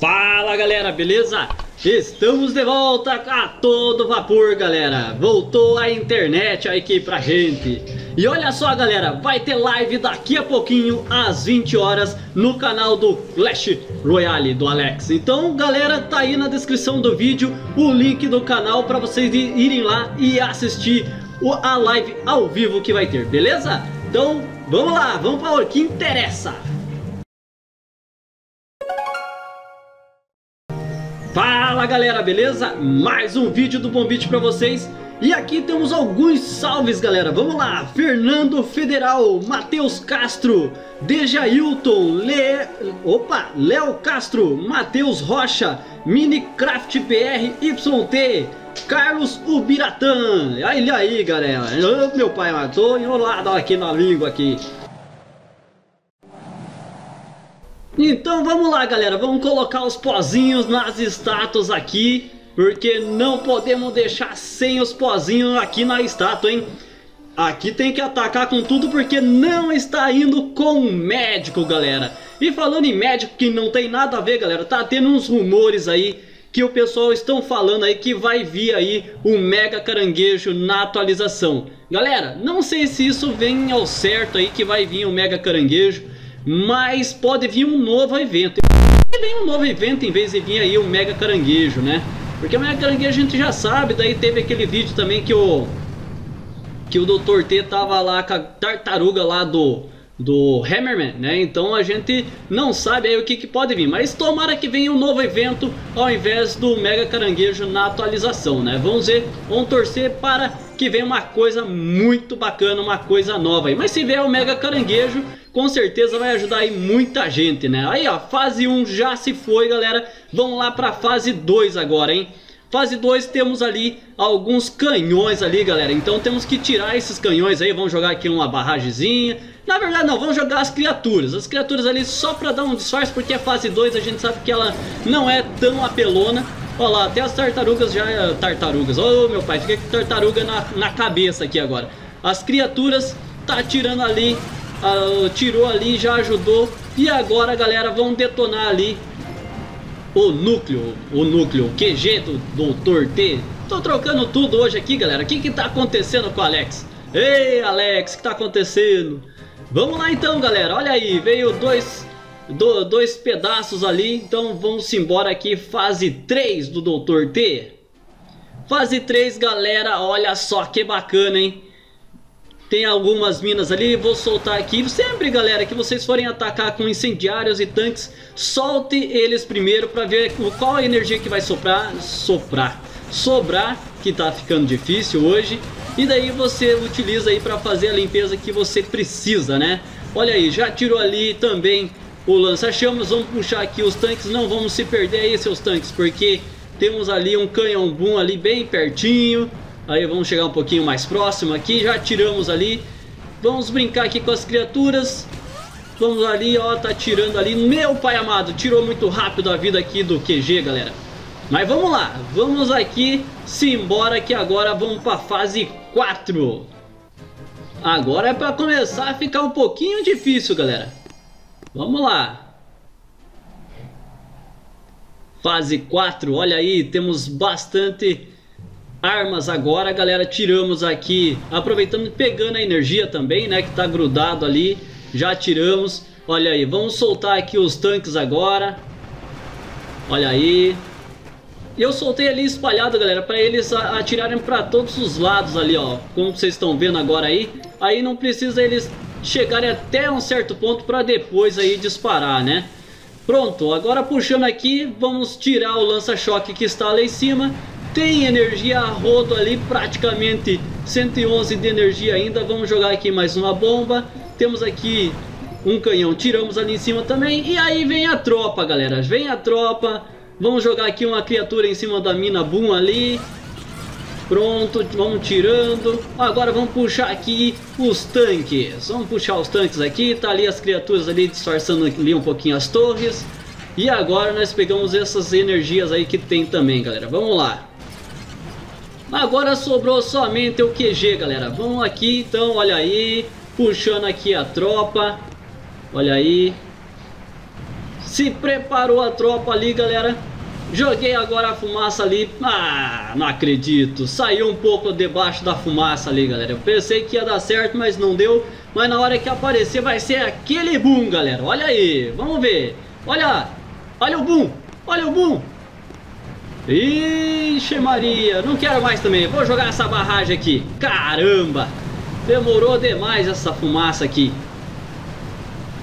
Fala galera, beleza? Estamos de volta a todo vapor, galera. Voltou a internet aqui pra gente. E olha só, galera, vai ter live daqui a pouquinho, às 20 horas, no canal do Clash Royale do Alex. Então, galera, tá aí na descrição do vídeo o link do canal pra vocês irem lá e assistir a live ao vivo que vai ter, beleza? Então, vamos lá, vamos para o que interessa. Fala galera, beleza? Mais um vídeo do Boom Beach pra vocês. E aqui temos alguns salves, galera. Vamos lá, Fernando Federal, Matheus Castro, Dejailton, Léo Castro, Matheus Rocha, Minecraft PR, YT, Carlos Ubiratã. Olha aí, galera. Oh, meu pai, eu tô enrolado aqui na língua aqui. Então vamos lá, galera, vamos colocar os pozinhos nas estátuas aqui, porque não podemos deixar sem os pozinhos aqui na estátua, hein? Aqui tem que atacar com tudo porque não está indo com o médico, galera. E falando em médico, que não tem nada a ver, galera, tá tendo uns rumores aí que o pessoal estão falando aí que vai vir aí um mega caranguejo na atualização. Galera, não sei se isso vem ao certo aí, que vai vir um mega caranguejo, mas pode vir um novo evento. E vem um novo evento em vez de vir aí o mega caranguejo, né? Porque o mega caranguejo a gente já sabe. Daí teve aquele vídeo também que o Dr. T tava lá com a tartaruga lá do Hammerman, né? Então a gente não sabe aí o que pode vir, mas tomara que venha um novo evento ao invés do mega caranguejo na atualização, né? Vamos ver, vamos torcer para que venha uma coisa muito bacana, uma coisa nova aí. Mas se vier o mega caranguejo, com certeza vai ajudar aí muita gente, né? Aí ó, fase 1 já se foi, galera. Vamos lá pra fase 2 agora, hein? Fase 2 temos ali alguns canhões ali, galera. Então temos que tirar esses canhões aí. Vamos jogar aqui uma barragemzinha. Na verdade não, vamos jogar as criaturas. As criaturas ali só pra dar um disfarce, porque a fase 2 a gente sabe que ela não é tão apelona. Olha lá, até as tartarugas já... Tartarugas, oh meu pai, fica com tartaruga na cabeça aqui agora. As criaturas tá tirando ali. Tirou ali, já ajudou. E agora, galera, vão detonar ali o núcleo, que jeito, Dr. T. Tô trocando tudo hoje aqui, galera. O que tá acontecendo com o Alex? Ei, Alex, o que tá acontecendo? Vamos lá então, galera. Olha aí, veio dois pedaços ali. Então vamos embora aqui, fase 3 do Dr. T. Fase 3, galera, olha só que bacana, hein? Tem algumas minas ali, vou soltar aqui. Sempre, galera, que vocês forem atacar com incendiários e tanques, solte eles primeiro para ver qual a energia que vai sobrar, que tá ficando difícil hoje. E daí você utiliza aí para fazer a limpeza que você precisa, né? Olha aí, já tirou ali também o lança-chamas. Vamos puxar aqui os tanques, não vamos se perder aí, seus tanques, porque temos ali um canhão boom ali bem pertinho. Aí vamos chegar um pouquinho mais próximo aqui. Já tiramos ali. Vamos brincar aqui com as criaturas. Vamos ali, ó, tá tirando ali. Meu pai amado, tirou muito rápido a vida aqui do QG, galera. Mas vamos lá, vamos aqui, simbora, que agora vamos pra fase 4. Agora é pra começar a ficar um pouquinho difícil, galera. Vamos lá. Fase 4, olha aí, temos bastante... armas agora, galera. Tiramos aqui, aproveitando, pegando a energia também, né, que tá grudado ali. Já tiramos, olha aí. Vamos soltar aqui os tanques agora. Olha aí, eu soltei ali espalhado, galera, para eles atirarem para todos os lados ali, ó, como vocês estão vendo agora aí. Aí não precisa eles chegarem até um certo ponto para depois aí disparar, né? Pronto, agora puxando aqui, vamos tirar o lança-choque que está lá em cima. Tem energia a rodo ali, praticamente 111 de energia ainda. Vamos jogar aqui mais uma bomba. Temos aqui um canhão, tiramos ali em cima também. E aí vem a tropa, galera, vem a tropa. Vamos jogar aqui uma criatura em cima da mina boom ali. Pronto, vamos tirando. Agora vamos puxar aqui os tanques. Vamos puxar os tanques aqui. Tá ali as criaturas ali disfarçando ali um pouquinho as torres. E agora nós pegamos essas energias aí que tem também, galera. Vamos lá. Agora sobrou somente o QG, galera. Vamos aqui, então, olha aí. Puxando aqui a tropa. Olha aí. Se preparou a tropa ali, galera. Joguei agora a fumaça ali. Ah, não acredito. Saiu um pouco debaixo da fumaça ali, galera. Eu pensei que ia dar certo, mas não deu. Mas na hora que aparecer vai ser aquele boom, galera. Olha aí, vamos ver. Olha, olha o boom. Olha o boom. Ixi Maria, não quero mais também. Vou jogar essa barragem aqui. Caramba, demorou demais essa fumaça aqui.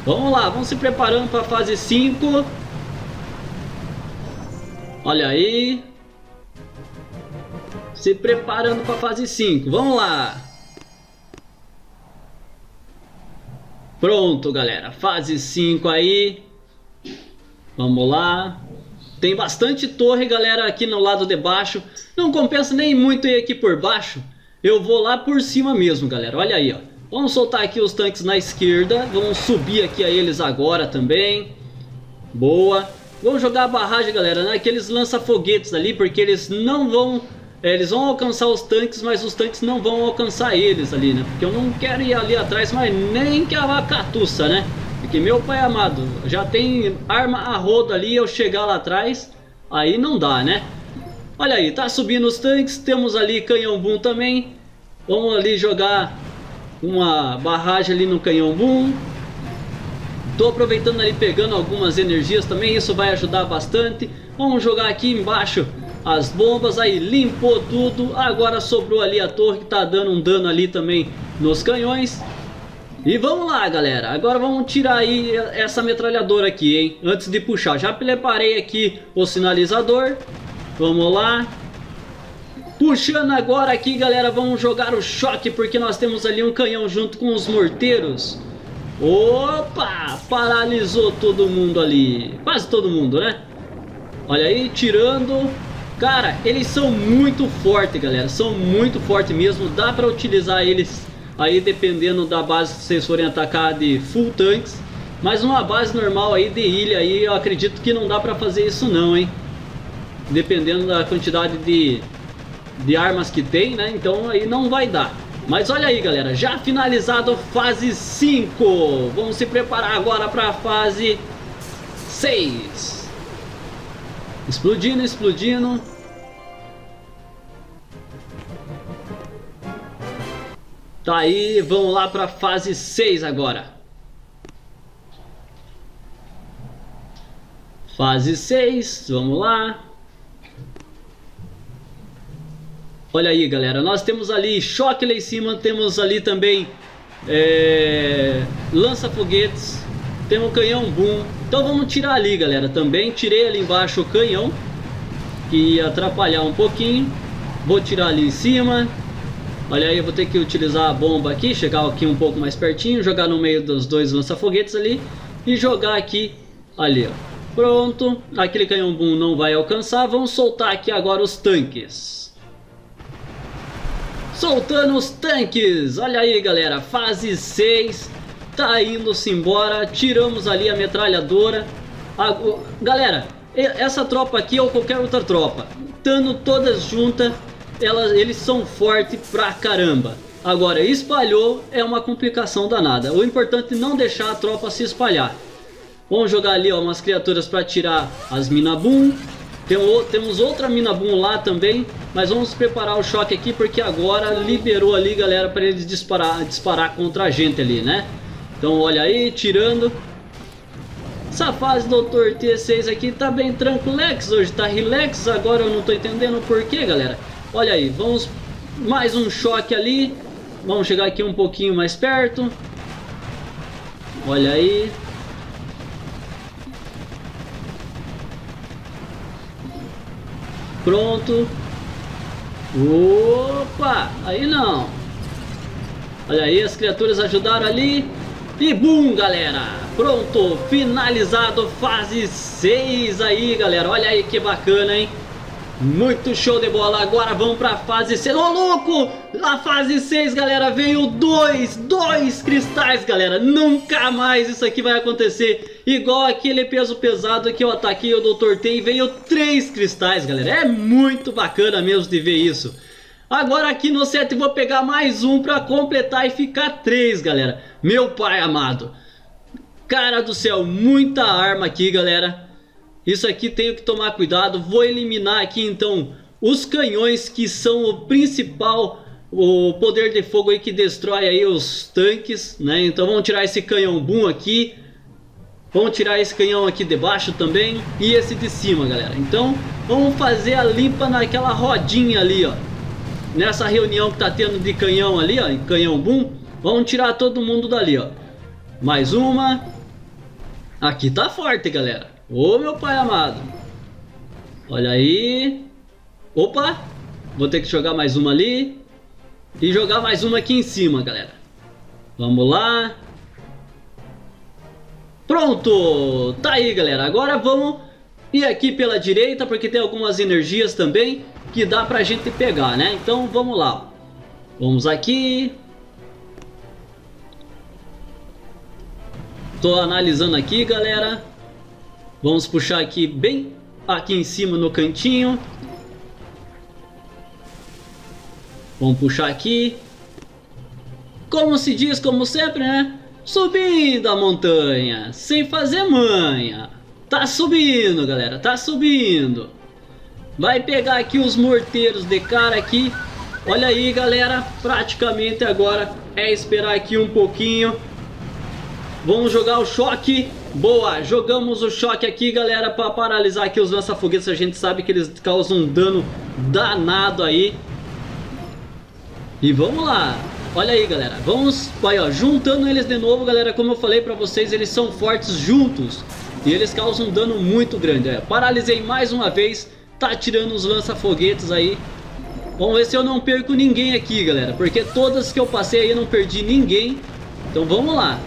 Vamos lá, vamos se preparando para a fase 5. Olha aí. Se preparando para a fase 5. Vamos lá. Pronto, galera. Fase 5 aí. Vamos lá. Tem bastante torre, galera, aqui no lado de baixo. Não compensa nem muito ir aqui por baixo. Eu vou lá por cima mesmo, galera. Olha aí, ó. Vamos soltar aqui os tanques na esquerda. Vamos subir aqui a eles agora também. Boa. Vamos jogar a barragem, galera, naqueles lança-foguetes ali, porque eles não vão... eles vão alcançar os tanques, mas os tanques não vão alcançar eles ali, né? Porque eu não quero ir ali atrás, mas nem que a catuça, né? Porque, meu pai amado, já tem arma a roda ali, eu chegar lá atrás, aí não dá, né? Olha aí, tá subindo os tanques. Temos ali canhão boom também. Vamos ali jogar... uma barragem ali no canhão boom. Tô aproveitando ali, pegando algumas energias também. Isso vai ajudar bastante. Vamos jogar aqui embaixo as bombas. Aí limpou tudo. Agora sobrou ali a torre que tá dando um dano ali também nos canhões. E vamos lá, galera. Agora vamos tirar aí essa metralhadora aqui, hein? Antes de puxar, já preparei aqui o sinalizador. Vamos lá. Puxando agora aqui, galera, vamos jogar o choque, porque nós temos ali um canhão junto com os morteiros. Opa! Paralisou todo mundo ali. Quase todo mundo, né? Olha aí, tirando. Cara, eles são muito fortes, galera. São muito fortes mesmo. Dá pra utilizar eles aí dependendo da base que vocês forem atacar de full tanks. Mas uma base normal aí de ilha aí, eu acredito que não dá pra fazer isso não, hein? Dependendo da quantidade de armas que tem, né? Então aí não vai dar. Mas olha aí, galera, já finalizado fase 5. Vamos se preparar agora para a fase 6. Explodindo, explodindo. Tá aí, vamos lá para a fase 6 agora. Fase 6, vamos lá. Olha aí, galera, nós temos ali choque lá em cima, temos ali também lança-foguetes, temos canhão boom. Então vamos tirar ali, galera, também. Tirei ali embaixo o canhão, que ia atrapalhar um pouquinho. Vou tirar ali em cima. Olha aí, eu vou ter que utilizar a bomba aqui, chegar aqui um pouco mais pertinho, jogar no meio dos dois lança-foguetes ali e jogar aqui, ali, ó. Pronto, aquele canhão boom não vai alcançar. Vamos soltar aqui agora os tanques. Soltando os tanques. Olha aí, galera, fase 6 tá indo-se embora. Tiramos ali a metralhadora. Galera, essa tropa aqui ou qualquer outra tropa, estando todas juntas, eles são fortes pra caramba. Agora, espalhou é uma complicação danada. O importante é não deixar a tropa se espalhar. Vamos jogar ali, ó, umas criaturas pra tirar as mina boom. Temos outra mina boom lá também, mas vamos preparar o choque aqui, porque agora liberou ali, galera, para eles disparar contra a gente ali, né? Então olha aí, tirando. Essa fase do Dr. T6 aqui tá bem tranquilex hoje, tá relax. Agora eu não tô entendendo por quê, galera. Olha aí, vamos mais um choque ali. Vamos chegar aqui um pouquinho mais perto. Olha aí. Pronto. Opa, aí não. Olha aí, as criaturas ajudaram ali. E boom, galera. Pronto, finalizado fase 6 aí, galera. Olha aí que bacana, hein? Muito show de bola. Agora vamos pra fase 6. Ô, louco! Na fase 6, galera, veio dois cristais, galera. Nunca mais isso aqui vai acontecer. Igual aquele peso pesado que eu ataquei o Dr. T e veio 3 cristais, galera. É muito bacana mesmo de ver isso. Agora aqui no set vou pegar mais um pra completar e ficar 3, galera. Meu pai amado. Cara do céu, muita arma aqui, galera. Isso aqui tenho que tomar cuidado. Vou eliminar aqui então os canhões, que são o principal, o poder de fogo aí que destrói aí os tanques, né? Então vamos tirar esse canhão boom aqui. Vamos tirar esse canhão aqui de baixo também e esse de cima, galera. Então vamos fazer a limpa naquela rodinha ali, ó. Nessa reunião que tá tendo de canhão ali, ó, canhão boom. Vamos tirar todo mundo dali, ó. Mais uma. Aqui tá forte, galera. Ô, meu pai amado. Olha aí. Opa. Vou ter que jogar mais uma ali. E jogar mais uma aqui em cima, galera. Vamos lá. Pronto, tá aí, galera. Agora vamos ir aqui pela direita, porque tem algumas energias também que dá pra gente pegar, né? Então vamos lá. Vamos aqui. Tô analisando aqui, galera. Vamos puxar aqui bem aqui em cima no cantinho. Vamos puxar aqui. Como se diz, como sempre, né? Subindo a montanha, sem fazer manha. Tá subindo, galera, tá subindo. Vai pegar aqui os morteiros de cara aqui. Olha aí, galera, praticamente agora é esperar aqui um pouquinho. Vamos jogar o choque. Boa, jogamos o choque aqui, galera, para paralisar aqui os lança-foguetes. A gente sabe que eles causam um dano danado aí. E vamos lá. Olha aí, galera, vamos aí, ó, juntando eles de novo, galera. Como eu falei pra vocês, eles são fortes juntos e eles causam um dano muito grande. É, paralisei mais uma vez, tá tirando os lança-foguetes aí. Vamos ver se eu não perco ninguém aqui, galera, porque todas que eu passei aí eu não perdi ninguém. Então vamos lá,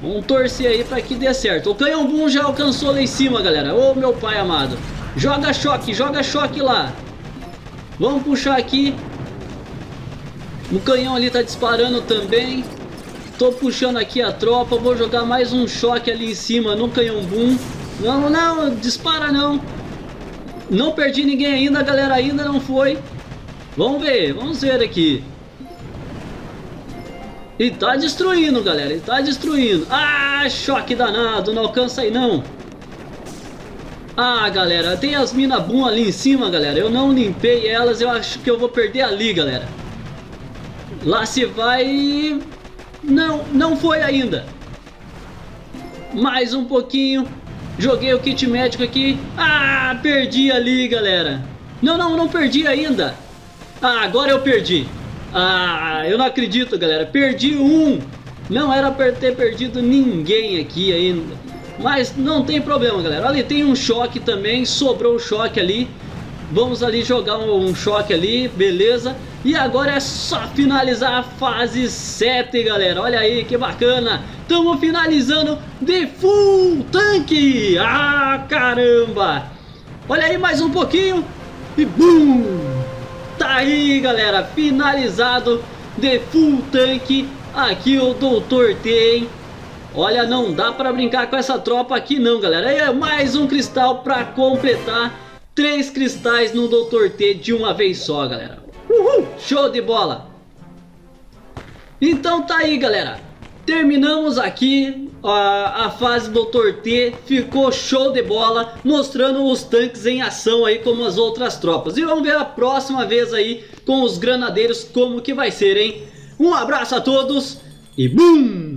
vamos torcer aí pra que dê certo. O canhão boom já alcançou lá em cima, galera. Ô, meu pai amado, joga choque lá. Vamos puxar aqui. O canhão ali tá disparando também. Tô puxando aqui a tropa. Vou jogar mais um choque ali em cima no canhão boom. Não, não, dispara não. Não perdi ninguém ainda, galera, ainda não foi. Vamos ver aqui. E tá destruindo, galera, e tá destruindo. Ah, choque danado, não alcança aí não. Ah, galera, tem as mina boom ali em cima, galera. Eu não limpei elas, eu acho que eu vou perder ali, galera. Lá se vai. Não, não foi ainda. Mais um pouquinho. Joguei o kit médico aqui. Ah, perdi ali, galera. Não, não, não perdi ainda. Ah, agora eu perdi. Ah, eu não acredito, galera. Perdi um. Não era pra ter perdido ninguém aqui ainda. Mas não tem problema, galera. Ali tem um choque também. Sobrou um choque ali. Vamos ali jogar um choque ali, beleza. E agora é só finalizar a fase 7, galera. Olha aí, que bacana. Estamos finalizando de full tanque. Ah, caramba. Olha aí, mais um pouquinho. E bum. Tá aí, galera, finalizado de full tanque. Aqui o Dr. T, hein? Olha, não dá pra brincar com essa tropa aqui não, galera. Aí é mais um cristal pra completar. 3 cristais no Dr. T de uma vez só, galera. Uhul! Show de bola! Então tá aí, galera. Terminamos aqui a fase do Dr. T. Ficou show de bola, mostrando os tanques em ação aí como as outras tropas. E vamos ver a próxima vez aí com os granadeiros como que vai ser, hein? Um abraço a todos e BUM!